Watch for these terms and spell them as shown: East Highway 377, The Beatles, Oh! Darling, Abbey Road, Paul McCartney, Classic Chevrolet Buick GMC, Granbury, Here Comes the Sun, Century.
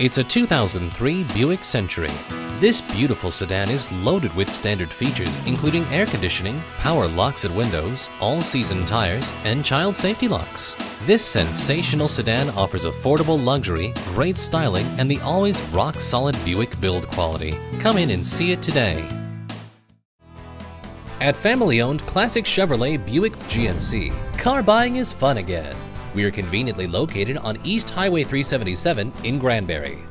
It's a 2003 Buick Century. This beautiful sedan is loaded with standard features including air conditioning, power locks and windows, all-season tires, and child safety locks. This sensational sedan offers affordable luxury, great styling, and the always rock-solid Buick build quality. Come in and see it today. At family-owned Classic Chevrolet Buick GMC, car buying is fun again. We are conveniently located on East Highway 377 in Granbury.